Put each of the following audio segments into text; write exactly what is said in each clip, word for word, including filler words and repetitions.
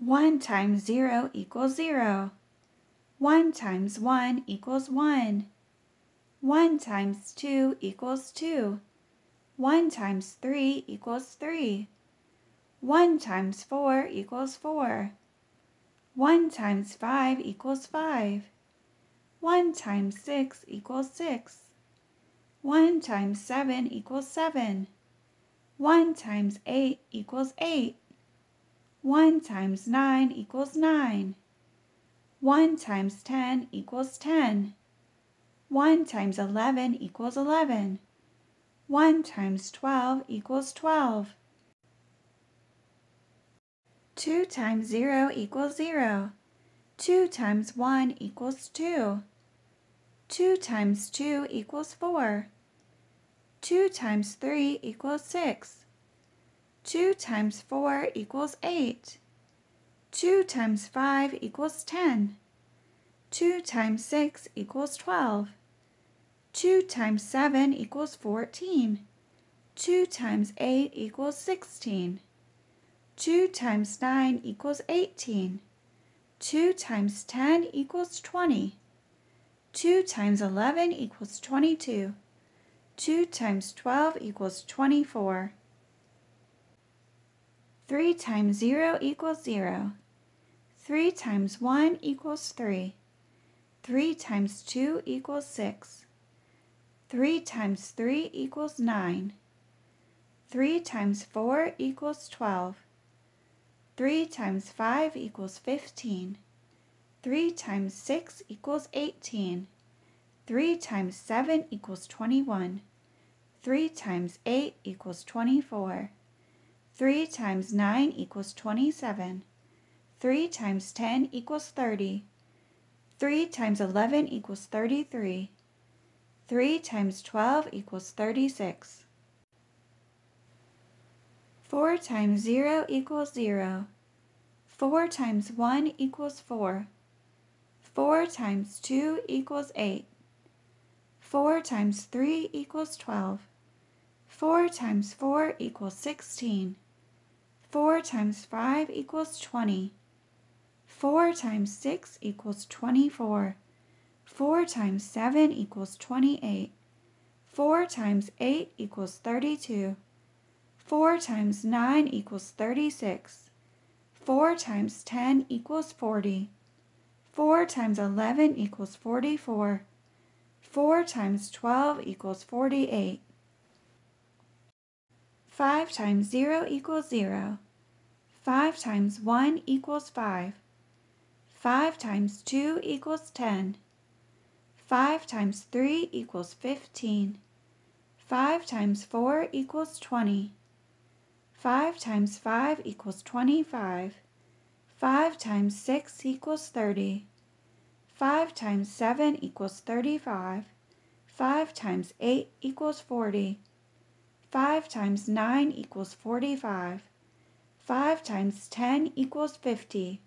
one times zero equals zero. one times one equals one. one times two equals two. one times three equals three. one times four equals four. one times five equals five. one times six equals six. one times seven equals seven. one times eight equals eight. one times nine equals nine. one times ten equals ten. one times eleven equals eleven. one times twelve equals twelve. two times zero equals zero. two times one equals two. two times two equals four. two times three equals six. two times four equals eight. two times five equals ten. two times six equals twelve. two times seven equals fourteen. two times eight equals sixteen. two times nine equals eighteen. two times ten equals twenty. two times eleven equals twenty-two. two times twelve equals twenty-four. three times zero equals zero. three times one equals three. three times two equals six. three times three equals nine. three times four equals twelve. three times five equals fifteen. three times six equals eighteen. three times seven equals twenty-one. three times eight equals twenty-four. three times nine equals twenty-seven. three times ten equals thirty. three times eleven equals thirty-three. three times twelve equals thirty-six. four times zero equals zero. four times one equals four. four times two equals eight. four times three equals twelve. four times four equals sixteen. four times five equals twenty. four times six equals twenty-four. four times seven equals twenty-eight. four times eight equals thirty-two. four times nine equals thirty-six. four times ten equals forty. four times eleven equals forty-four. four times twelve equals forty-eight. five times zero equals zero. five times one equals five. five times two equals ten. five times three equals fifteen. five times four equals twenty. five times five equals twenty-five. five times six equals thirty. five times seven equals thirty-five. five times eight equals forty. five times nine equals forty-five. five times ten equals fifty.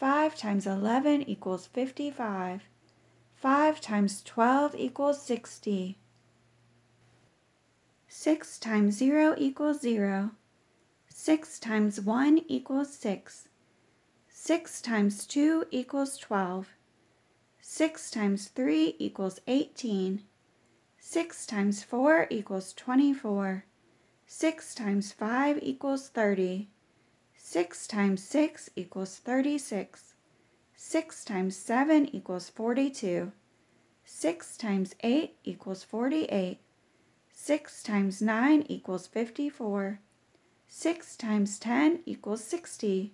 five times eleven equals fifty-five. five times twelve equals sixty. six times zero equals zero. six times one equals six. six times two equals twelve. six times three equals eighteen. six times four equals twenty-four. six times five equals thirty. six times six equals thirty-six. six times seven equals forty-two. six times eight equals forty-eight. six times nine equals fifty-four. six times ten equals sixty.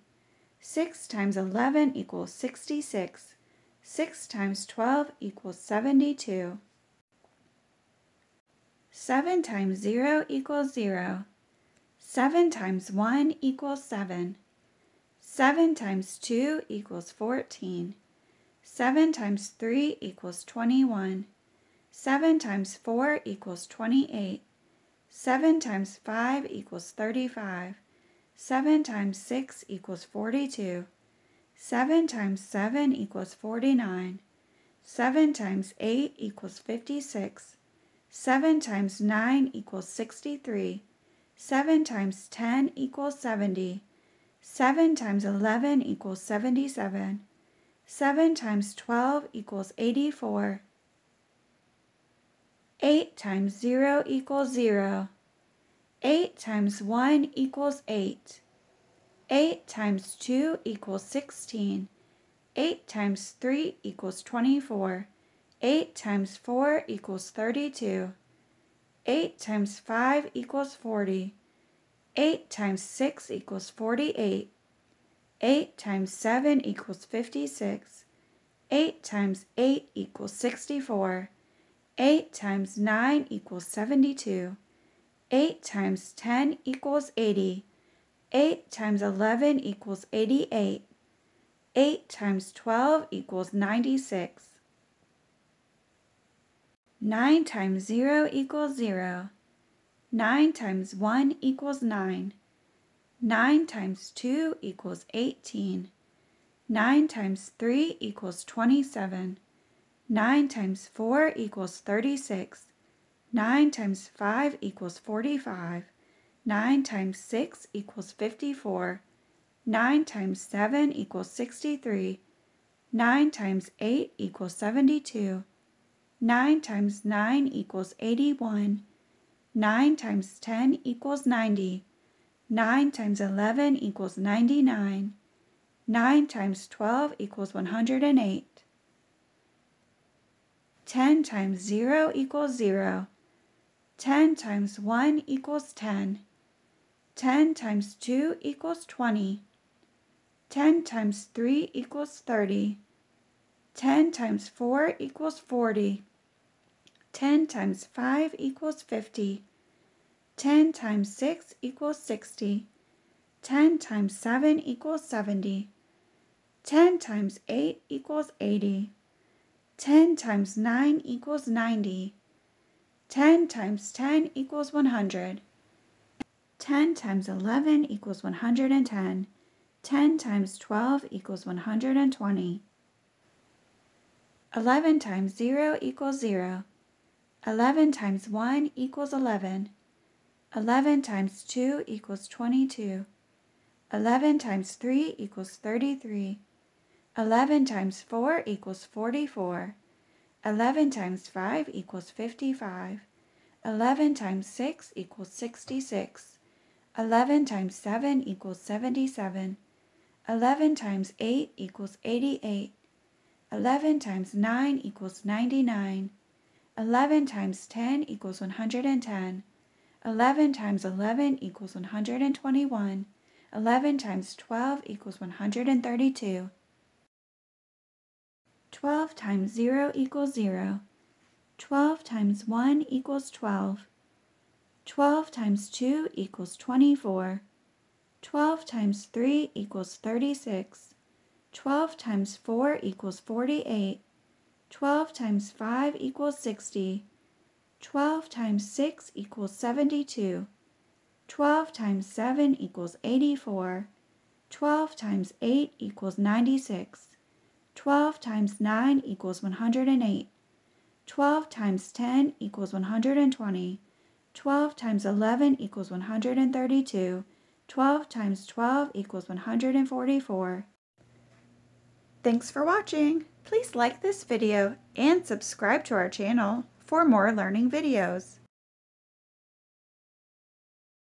six times eleven equals sixty-six. six times twelve equals seventy-two. seven times zero equals zero. seven times one equals seven. seven times two equals fourteen. seven times three equals twenty-one. seven times four equals twenty-eight. seven times five equals thirty-five. seven times six equals forty-two. seven times seven equals forty-nine. seven times eight equals fifty-six. seven times nine equals sixty-three. seven times ten equals seventy. seven times eleven equals seventy-seven. seven times twelve equals eighty-four. eight times zero equals zero. eight times one equals eight. eight times two equals sixteen. eight times three equals twenty-four. eight times four equals thirty-two. eight times five equals forty. eight times six equals forty-eight. eight times seven equals fifty-six. eight times eight equals sixty-four. eight times nine equals seventy-two. eight times ten equals eighty. eight times eleven equals eighty-eight. eight times twelve equals ninety-six. nine times zero equals zero. nine times one equals nine. nine times two equals eighteen. nine times three equals twenty-seven. nine times four equals thirty-six. nine times five equals forty-five. nine times six equals fifty-four. nine times seven equals sixty-three. nine times eight equals seventy-two. nine times nine equals eighty-one. nine times ten equals ninety. nine times eleven equals ninety-nine. nine times twelve equals one hundred eight. ten times zero equals zero. ten times one equals ten. ten times two equals twenty. ten times three equals thirty. ten times four equals forty. ten times five equals fifty. ten times six equals sixty. ten times seven equals seventy. ten times eight equals eighty. ten times nine equals ninety. ten times ten equals one hundred. ten times eleven equals one hundred ten. ten times twelve equals one hundred twenty. eleven times zero equals zero. eleven times one equals eleven. eleven times two equals twenty-two. eleven times three equals thirty-three. eleven times four equals forty-four. eleven times five equals fifty-five. eleven times six equals sixty-six. eleven times seven equals seventy-seven. eleven times eight equals eighty-eight. eleven times nine equals ninety-nine. eleven times ten equals one hundred ten. eleven times eleven equals one hundred twenty-one. eleven times twelve equals one hundred thirty-two. twelve times zero equals zero. twelve times one equals twelve. twelve times two equals twenty-four. twelve times three equals thirty-six. twelve times four equals forty-eight. twelve times five equals sixty. twelve times six equals seventy-two. twelve times seven equals eighty-four. twelve times eight equals ninety-six. twelve times nine equals one hundred eight. twelve times ten equals one hundred twenty. twelve times eleven equals one hundred thirty-two. twelve times twelve equals one hundred forty-four. Thanks for watching. Please like this video and subscribe to our channel for more learning videos.